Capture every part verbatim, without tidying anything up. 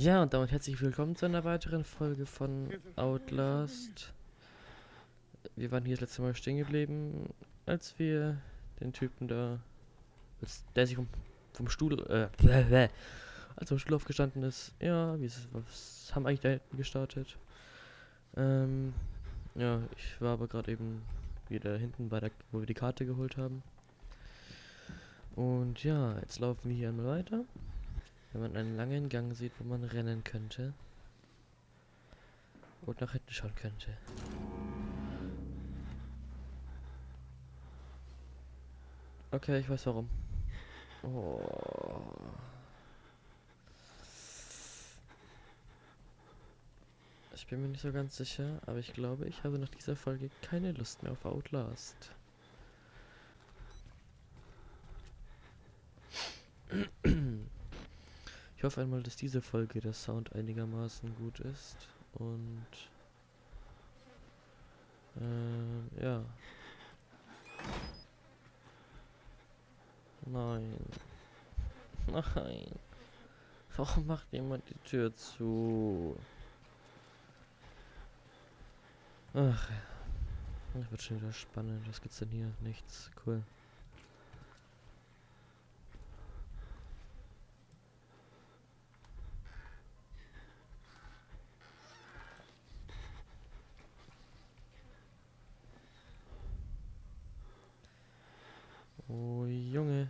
Ja, und damit herzlich willkommen zu einer weiteren Folge von Outlast. Wir waren hier das letzte Mal stehen geblieben, als wir den Typen da, als der sich vom, vom Stuhl, äh, als vom Stuhl aufgestanden ist. Ja, wir was haben eigentlich da hinten gestartet. Ähm, ja, ich war aber gerade eben wieder hinten, bei der, wo wir die Karte geholt haben. Und ja, jetzt laufen wir hier einmal weiter. Wenn man einen langen Gang sieht, wo man rennen könnte und nach hinten schauen könnte. Okay, ich weiß warum. Oh. Ich bin mir nicht so ganz sicher, aber ich glaube, ich habe nach dieser Folge keine Lust mehr auf Outlast. Ich hoffe einmal, dass diese Folge der Sound einigermaßen gut ist und äh, ja. Nein. Nein. Warum macht jemand die Tür zu? Ach ja. Das wird schon wieder spannend. Was gibt's denn hier? Nichts. Cool. Oh Junge.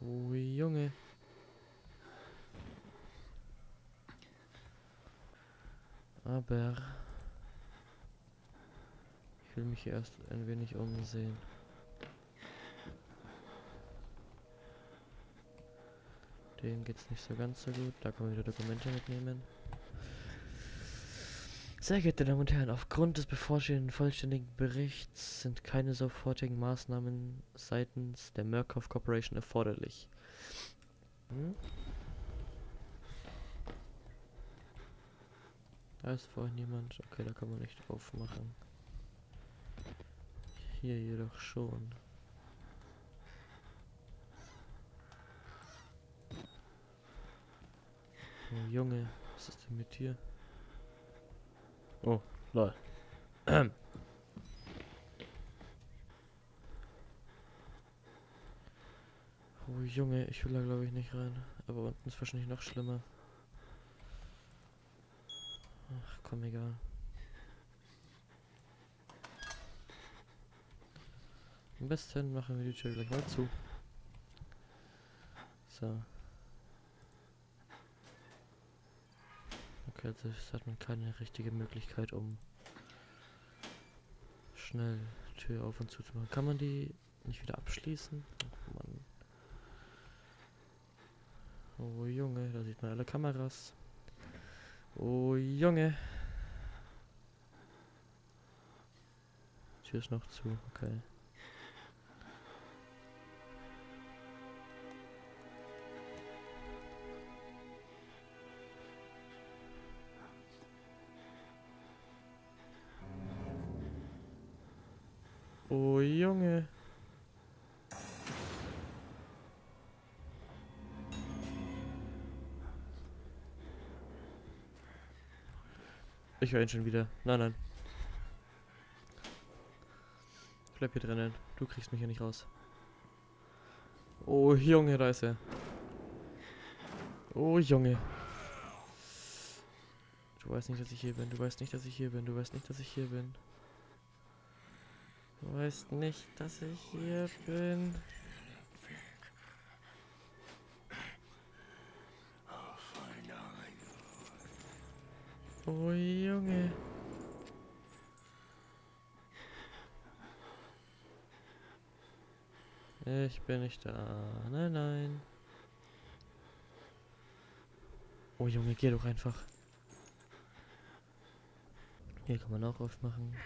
Oh Junge. Aber ich will mich erst ein wenig umsehen. Dem geht's nicht so ganz so gut. Da kann man wieder Dokumente mitnehmen. Sehr geehrte Damen und Herren, aufgrund des bevorstehenden vollständigen Berichts sind keine sofortigen Maßnahmen seitens der Murkoff Corporation erforderlich. Hm? Da ist vorhin niemand. Okay, da kann man nicht aufmachen. Hier jedoch schon. Oh Junge, was ist denn mit dir? Oh, lol. Oh Junge, ich will da glaube ich nicht rein. Aber unten ist wahrscheinlich noch schlimmer. Ach komm, egal. Am besten machen wir die Tür gleich mal zu. So. Okay, also hat man keine richtige Möglichkeit, um schnell Tür auf und zu zu machen. Kann man die nicht wieder abschließen? Oh Mann. Oh Junge, da sieht man alle Kameras. Oh Junge. Die Tür ist noch zu, okay. Oh Junge. Ich höre ihn schon wieder. Nein, nein. Ich bleib hier drinnen. Du kriegst mich hier nicht raus. Oh Junge, da ist er. Oh Junge. Du weißt nicht, dass ich hier bin. Du weißt nicht, dass ich hier bin. Du weißt nicht, dass ich hier bin. Du weißt nicht, dass ich hier bin. Oh Junge. Ich bin nicht da. Nein, nein. Oh Junge, geh doch einfach. Hier kann man auch aufmachen.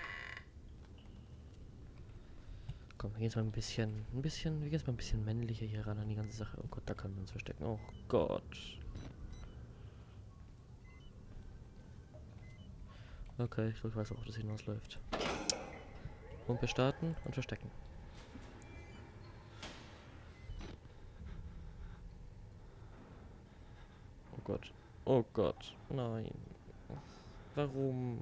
Komm, jetzt mal ein bisschen, ein bisschen, wir gehen jetzt mal ein bisschen männlicher hier ran an die ganze Sache. Oh Gott, da können wir uns verstecken. Oh Gott. Okay, ich glaube, ich weiß auch, dass hinausläuft. Und wir starten und verstecken. Oh Gott. Oh Gott. Nein. Warum?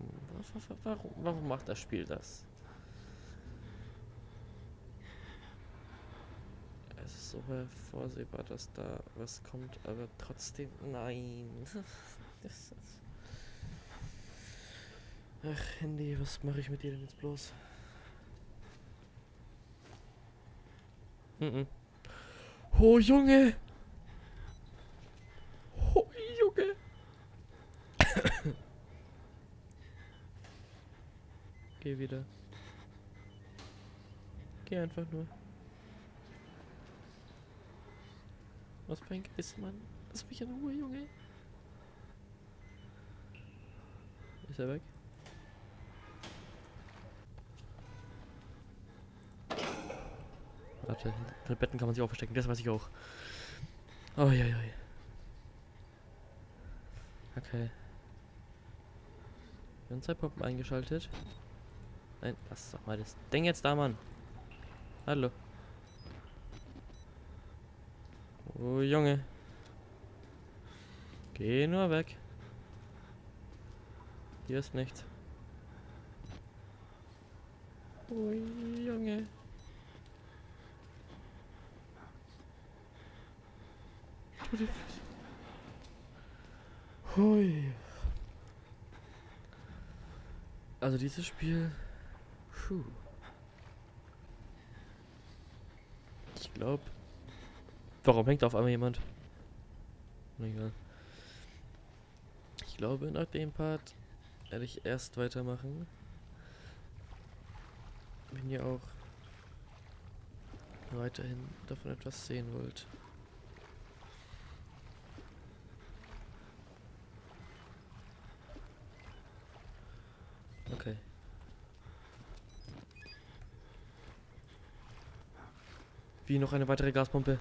Warum? Warum macht das Spiel das? Es ist so vorhersehbar, dass da was kommt, aber trotzdem... Nein. Das ist... Ach, Handy, was mache ich mit dir denn jetzt bloß? Mm-mm. Oh, Junge! Oh, Junge! Geh wieder. Geh einfach nur. Was für ein Geist, Mann? Lass mich in Ruhe, Junge! Ist er weg? Warte, hinter Betten kann man sich auch verstecken, das weiß ich auch. Oh, ja, ja. Okay. Wir haben zwei Puppen eingeschaltet. Nein, lass doch mal das Ding jetzt da, Mann. Hallo. Oh, Junge. Geh nur weg. Hier ist nichts. Oh, Junge. Hui. Also dieses Spiel, puh. Ich glaube, warum hängt da auf einmal jemand? Egal. Ich glaube, nach dem Part werde ich erst weitermachen, wenn ihr auch weiterhin davon etwas sehen wollt. Okay. Wie, noch eine weitere Gaspumpe?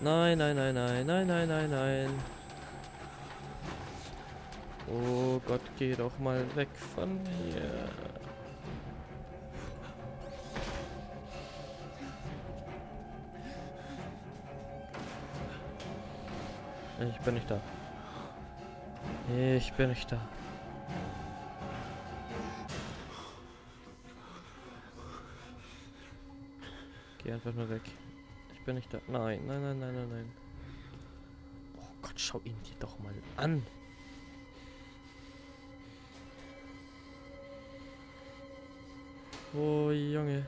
Nein, nein, nein, nein, nein, nein, nein, nein. Oh Gott, geh doch mal weg von mir. Ich bin nicht da. Ich bin nicht da. Geh einfach nur weg. Ich bin nicht da. Nein, nein, nein, nein, nein, nein. Oh Gott, schau ihn dir doch mal an. Oh Junge.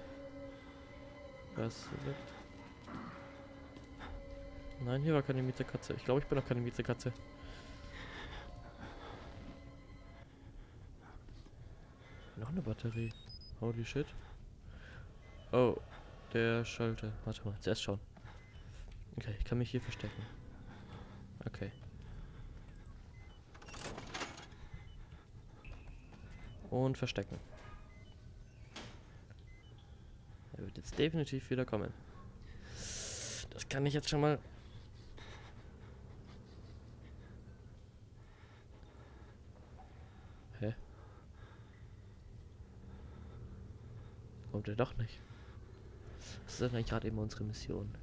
Was wird? Nein, hier war keine Mietzekatze. Ich glaube, ich bin auch keine Mietzekatze. Noch eine Batterie. Holy shit. Oh, der Schalter. Warte mal, zuerst schauen. Okay, ich kann mich hier verstecken. Okay. Und verstecken. Er wird jetzt definitiv wieder kommen. Das kann ich jetzt schon mal... Hä? Kommt er doch nicht. Das ist eigentlich gerade eben unsere Mission.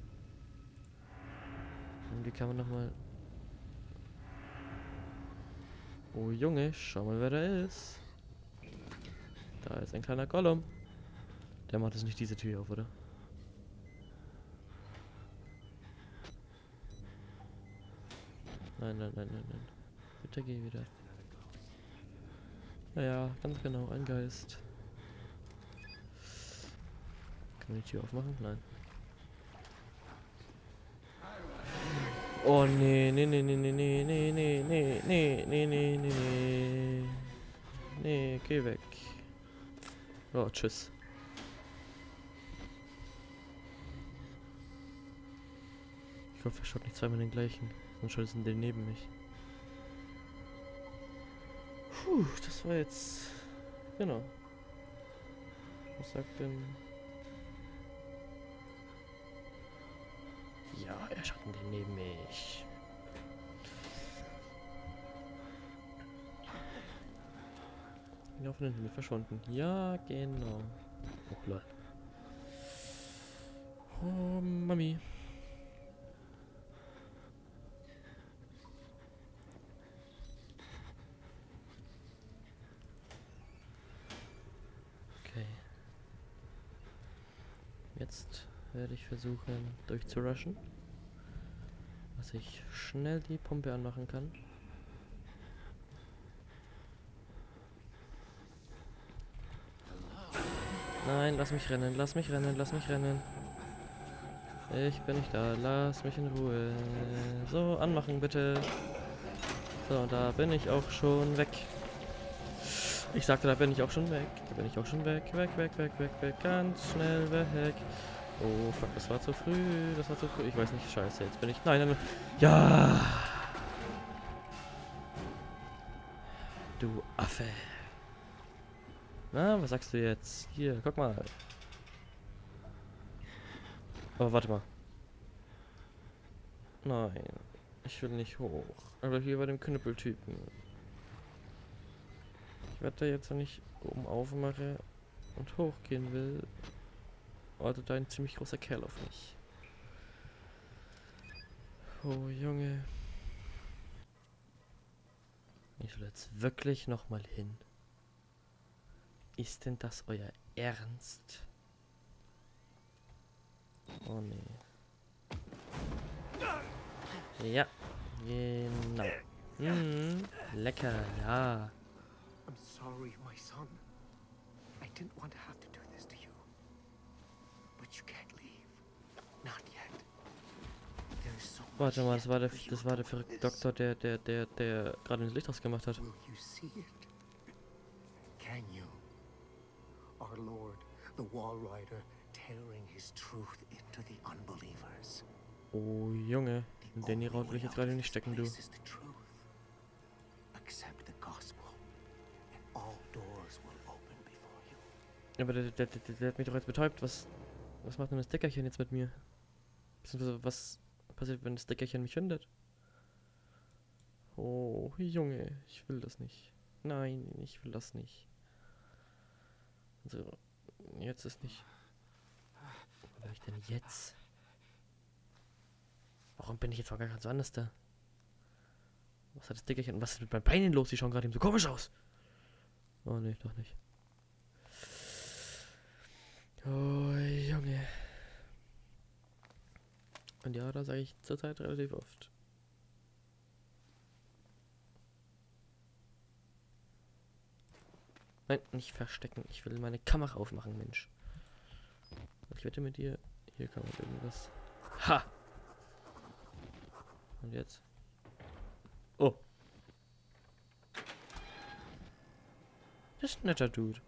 Und wie kann man nochmal... Oh Junge, schau mal wer da ist. Da ist ein kleiner Gollum. Der macht jetzt nicht diese Tür auf, oder? Nein, nein, nein, nein, nein. Bitte geh wieder. Naja, ganz genau, ein Geist. Kann man die Tür aufmachen? Nein. Oh nee, nee, nee, nee, nee, nee, nee, nee, nee, nee, nee, nee, nee, nee, geh weg. Oh, tschüss. Ich hoffe, er schaut nicht zweimal den gleichen. Sonst schaut es in den neben mich. Puh, das war jetzt... Genau. Was sagt denn... Ja, er schaut den neben mich. Bin auf den Himmel verschwunden. Ja, genau. Oh, lol. Oh, Mami. Jetzt werde ich versuchen durchzurushen, dass ich schnell die Pumpe anmachen kann. Nein, lass mich rennen, lass mich rennen, lass mich rennen. Ich bin nicht da, lass mich in Ruhe. So, anmachen bitte. So, und da bin ich auch schon weg. Ich sagte, da bin ich auch schon weg. Da bin ich auch schon weg, weg, weg, weg, weg, weg. Ganz schnell weg. Oh, fuck, das war zu früh. Das war zu früh. Ich weiß nicht, scheiße, jetzt bin ich... Nein, nein, nein. Ja! Du Affe. Na, was sagst du jetzt? Hier, guck mal. Oh, warte mal. Nein. Ich will nicht hoch. Aber hier bei dem Knüppeltypen. Ich werde jetzt, wenn ich oben aufmache und hochgehen will, wartet da ein ziemlich großer Kerl auf mich. Oh, Junge. Ich soll jetzt wirklich nochmal hin. Ist denn das euer Ernst? Oh, nee. Ja, genau. Mmh, lecker, ja. I'm sorry, my son. I didn't want to have to do this to you. But you can't leave. Not yet. There is so much. Warte mal, das war der, das war der verrückte Doktor, der, der, der, der gerade das Licht ausgemacht hat. Will you see it? Can you? Our Lord, the Wall Rider, tearing his truth into the unbelievers. Oh Junge, in den Iran will ich jetzt gerade nicht stecken, du. Aber der, der, der, der hat mich doch jetzt betäubt. Was, was macht denn das Dickerchen jetzt mit mir? Beziehungsweise was passiert, wenn das Dickerchen mich findet? Oh, Junge, ich will das nicht. Nein, ich will das nicht. Also, jetzt ist nicht... Wo bin ich denn jetzt? Warum bin ich jetzt auch gar nicht so anders da? Was hat das Dickerchen? Was ist mit meinen Beinen los? Die schauen gerade eben so komisch aus. Oh, nee, doch nicht. Oh, Junge. Und ja, das sage ich zurzeit relativ oft. Nein, nicht verstecken. Ich will meine Kamera aufmachen, Mensch. Ich wette mit dir. Hier kann man irgendwas. Ha! Und jetzt? Oh. Das ist ein netter Dude.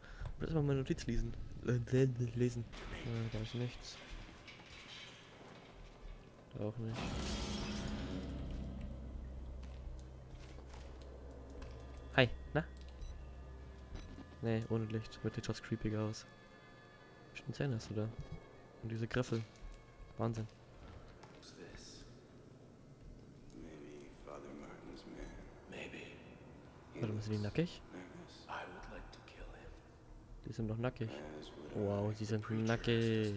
Ich will erstmal meine Notiz lesen. Lesen. Ja, da ist nichts. Da auch nicht. Hi, na? Nee, ohne Licht. Wird etwas creepiger aus. Wie viele Zähne hast du da? Und diese Griffel. Wahnsinn. Warte, sind die nackig? Die sind doch nackig. Wow, die sind nackig.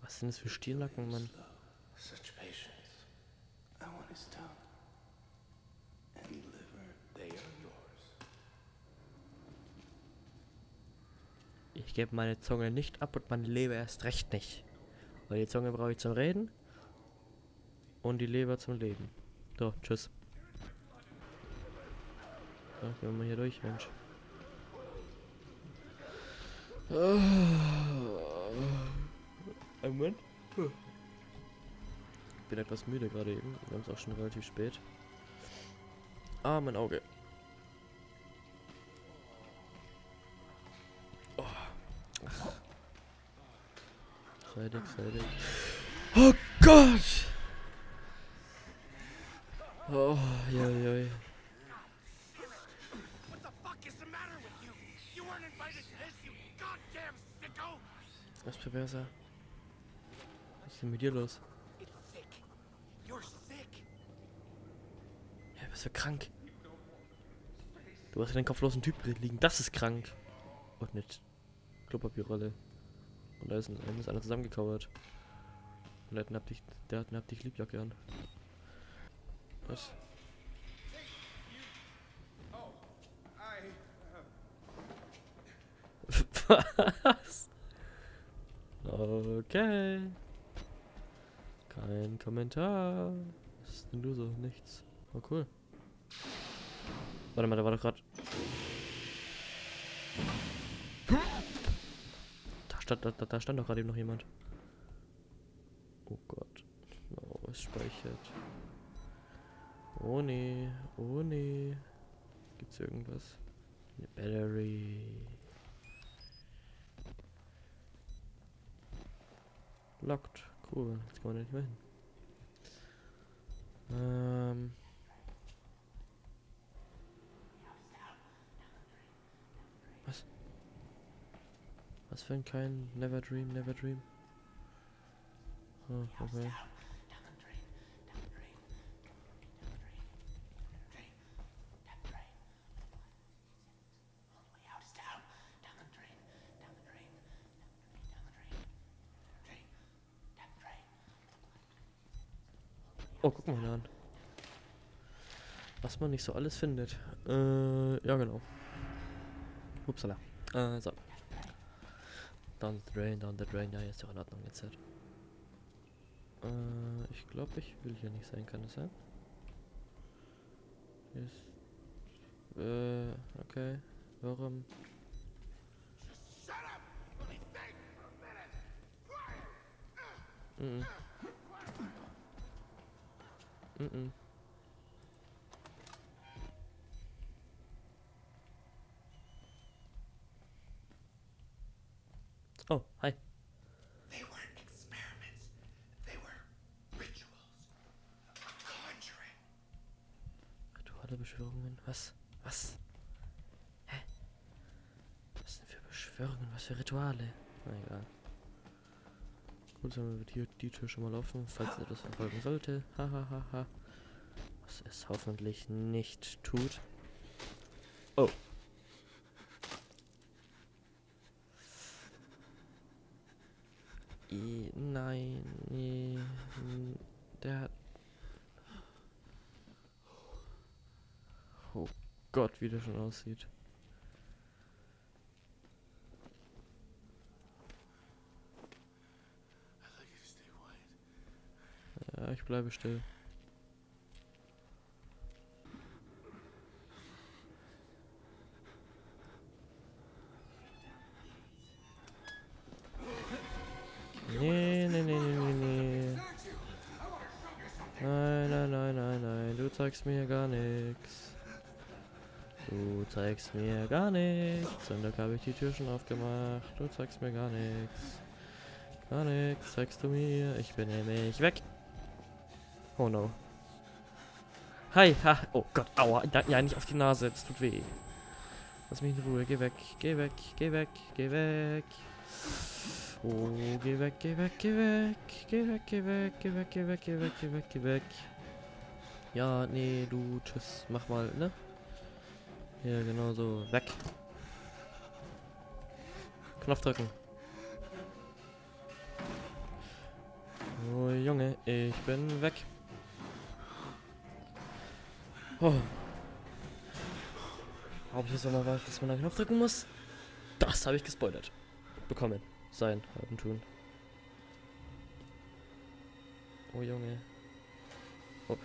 Was sind das für Stiernacken, Mann? Ich gebe meine Zunge nicht ab und meine Leber erst recht nicht. Weil die Zunge brauche ich zum Reden. Und die Leber zum Leben. So, tschüss. So, gehen wir mal hier durch, Mensch. Ein Moment. Ich bin etwas müde gerade eben. Wir haben es auch schon relativ spät. Ah, mein Auge. Oh. Sei dick, sei dick. Oh Gott! Oh, ja, ja, ja. Was ist perverser? Was ist denn mit dir los? Ja, bist du krank? Du hast ja den kopflosen Typ liegen, das ist krank. Und nicht. Klopapierrolle. Und da ist, ein, da ist einer zusammengekauert. Und der hat eine Abdicht, der hat eine Abdicht Liebjacke an. Was? Was? Okay. Kein Kommentar. Was ist denn du so? Nichts. Oh, cool. Warte mal, da war doch gerade... Da stand, da, da stand doch gerade eben noch jemand. Oh Gott. Oh, es speichert. Oh nee. Oh nee. Gibt's irgendwas? Eine Battery. Locked. Cool. Jetzt kann man nicht mehr hin. Ähm. Was? Was für ein kein Never Dream, Never Dream? Oh, okay. Oh, guck mal an. Was man nicht so alles findet. Äh, ja genau. Upsala. Äh, so. Down the drain, down the drain. Ja, jetzt ist ja in Ordnung jetzt halt. Äh, ich glaube, ich will hier nicht sein. Kann das sein? Yes. Äh, okay. Warum? Mhm. Mm-mm. Oh, hi. They weren't experiments. They were rituals. Conjuring. Ach du alle Beschwörungen. Was? Was? Hä? Was sind für Beschwörungen? Was für Rituale? Na egal. Gut, dann wird hier die Tür schon mal laufen, falls es etwas verfolgen sollte. Hahaha. Was es hoffentlich nicht tut. Oh. I, nein. I, der hat... Oh Gott, wie der schon aussieht. Ja, ich bleibe still. Nee, nee, nee, nee, nee, nee. Nein, nein, nein, nein, nein. Du zeigst mir gar nichts. Du zeigst mir gar nichts. Zum Glück habe ich die Tür schon aufgemacht. Du zeigst mir gar nichts. Gar nichts zeigst du mir. Ich bin nämlich weg. Oh no. Hi, ha. Oh Gott, aua. Ja, nicht auf die Nase, das tut weh. Lass mich in Ruhe, geh weg, geh weg, geh weg, geh weg. Oh, geh weg, geh weg, geh weg. Geh weg, geh weg, geh weg, geh weg, geh weg, geh weg, geh weg. Ja, nee, du, tschüss, mach mal, ne? Ja, genau so. Weg. Knopf drücken. Oh Junge, ich bin weg. Oh. Ob ich jetzt nochmal weiß, dass man da Knopf drücken muss? Das habe ich gespoilert. Bekommen. Sein, haben, tun. Oh Junge. Oh.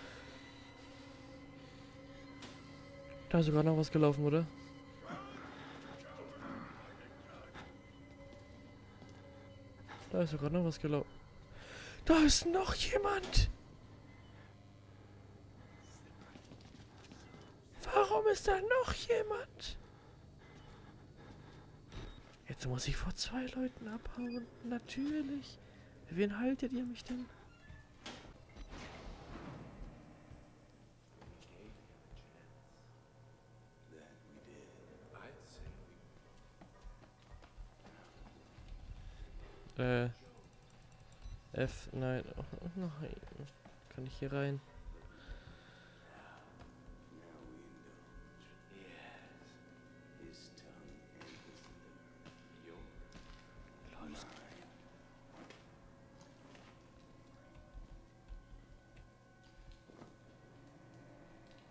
Da ist sogar noch was gelaufen, oder? Da ist sogar noch was gelaufen. Da ist noch jemand! Warum ist da noch jemand? Jetzt muss ich vor zwei Leuten abhauen. Natürlich. Für wen haltet ihr mich denn? Äh. F, nein. Oh, nein. Kann ich hier rein?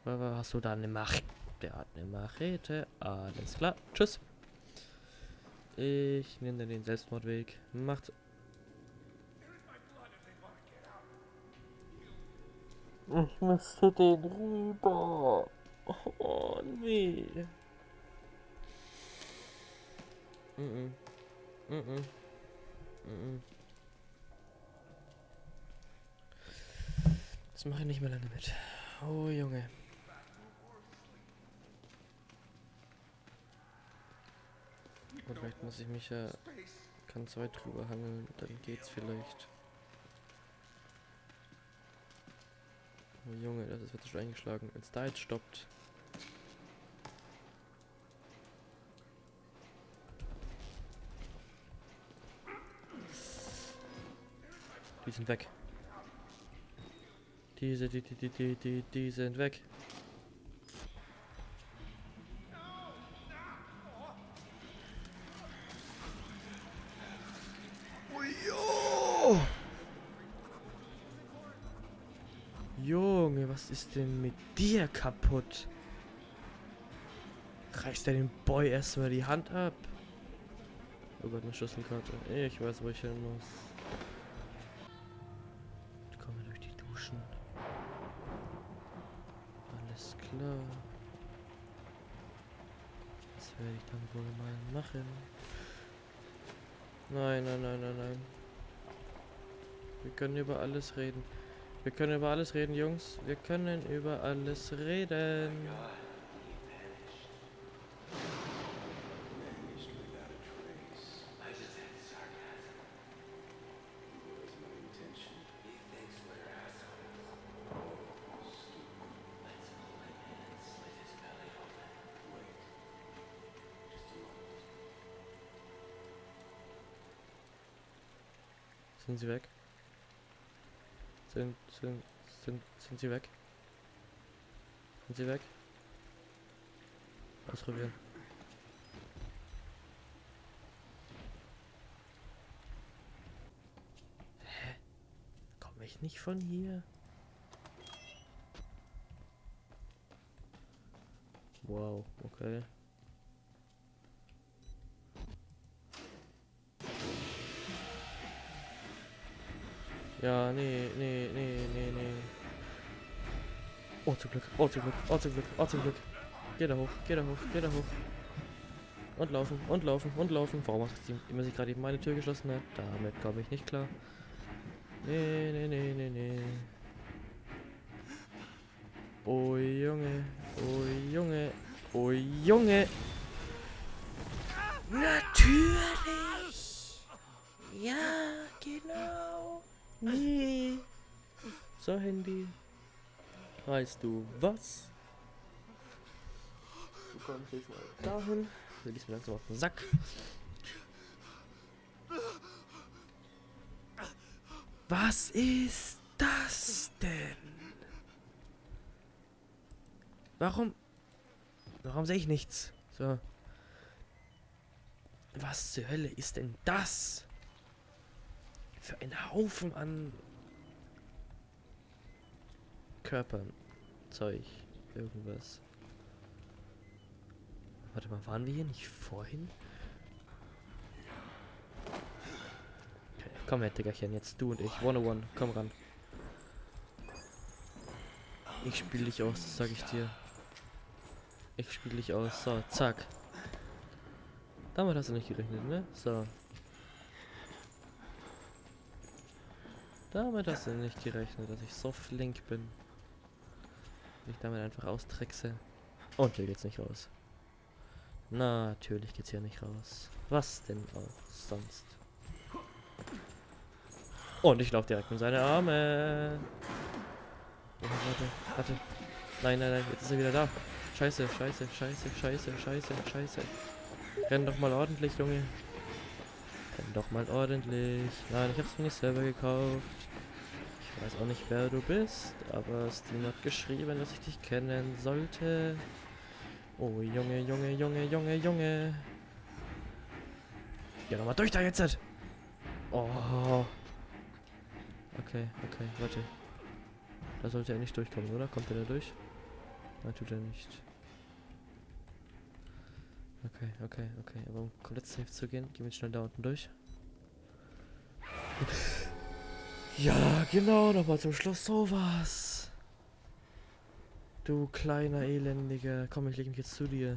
Hast du da eine Machete? Der hat eine Machete. Alles klar. Tschüss. Ich nehme den Selbstmordweg. Macht's. Ich müsste den rüber. Oh, nee. Mm-mm. Mm-mm. Mm-mm. Das mache ich nicht mehr lange mit. Oh, Junge. Und vielleicht muss ich mich ja ganz weit drüber hangeln, dann geht's vielleicht. Oh, Junge, das wird schon eingeschlagen. Wenn es da jetzt stoppt. Die sind weg. Diese, die, die, die, die, die sind weg. Oh, Junge, was ist denn mit dir kaputt? Reißt er den Boy erstmal die Hand ab? Oh Gott, eine Schlüsselkarte. Ich weiß, wo ich hin muss. Das werde ich dann wohl mal machen. Nein, nein, nein, nein, nein. Wir können über alles reden. Wir können über alles reden, Jungs. Wir können über alles reden. Sind sie weg? Sind, sind, sind, sind sie weg? Sind sie weg? Ausprobieren. Hä? Komme ich nicht von hier? Wow, okay. Ja, nee, nee, nee, nee, nee. Oh, zum Glück, oh, zum Glück, oh, zum Glück, oh, zum Glück. Geh da hoch, geh da hoch, geh da hoch. Und laufen, und laufen, und laufen. Warum hat sie immer sich gerade eben meine Tür geschlossen hat? Damit komme ich nicht klar. Nee, nee, nee, nee, nee. Oh, Junge, oh, Junge, oh, Junge. Natürlich. Ja, genau. Nee. So, Handy. Weißt du was? Du kommst jetzt mal dahin. Du gehst mir langsam auf den Sack. Was ist das denn? Warum? Warum sehe ich nichts? So. Was zur Hölle ist denn das? Für einen Haufen an Körpern, Zeug, irgendwas. Warte mal, waren wir hier nicht vorhin? Okay, komm her, Diggerchen, jetzt du und ich, one oh one, komm ran. Ich spiel dich aus, das sag ich dir. Ich spiel dich aus, so, zack. Damit hast du nicht gerechnet, ne? So. Damit hast du nicht gerechnet, dass ich so flink bin. Mich damit einfach austrickse. Und hier geht's nicht raus. Na, natürlich geht's hier nicht raus. Was denn auch sonst? Und ich laufe direkt in seine Arme. Oh, warte, warte. Nein, nein, nein, jetzt ist er wieder da. Scheiße, scheiße, scheiße, scheiße, scheiße, scheiße. Renn doch mal ordentlich, Junge. Renn doch mal ordentlich. Nein, ich hab's mir nicht selber gekauft. Ich weiß auch nicht, wer du bist, aber Steam hat geschrieben, dass ich dich kennen sollte. Oh, Junge, Junge, Junge, Junge, Junge. Ja, nochmal durch da jetzt! Oh. Okay, okay, warte. Da sollte er nicht durchkommen, oder? Kommt er da durch? Nein, tut er nicht. Okay, okay, okay. Aber um komplett safe zu gehen, gehen wir schnell da unten durch. Ja, genau, nochmal zum Schluss sowas. Du kleiner Elendiger. Komm, ich lege mich jetzt zu dir.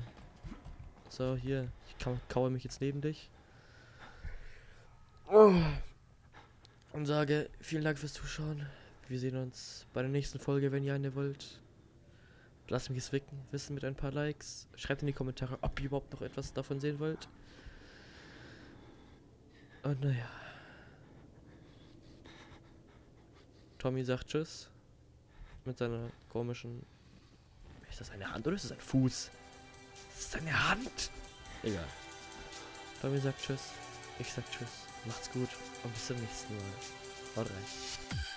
So, hier. Ich ka kaue mich jetzt neben dich. Und sage, vielen Dank fürs Zuschauen. Wir sehen uns bei der nächsten Folge, wenn ihr eine wollt. Lasst mich es wissen mit ein paar Likes. Schreibt in die Kommentare, ob ihr überhaupt noch etwas davon sehen wollt. Und naja. Tommy sagt Tschüss. Mit seiner komischen... Ist das eine Hand oder ist das ein Fuß? Ist das eine Hand? Egal. Tommy sagt Tschüss. Ich sag Tschüss. Macht's gut und bis zum nächsten Mal. Haut rein.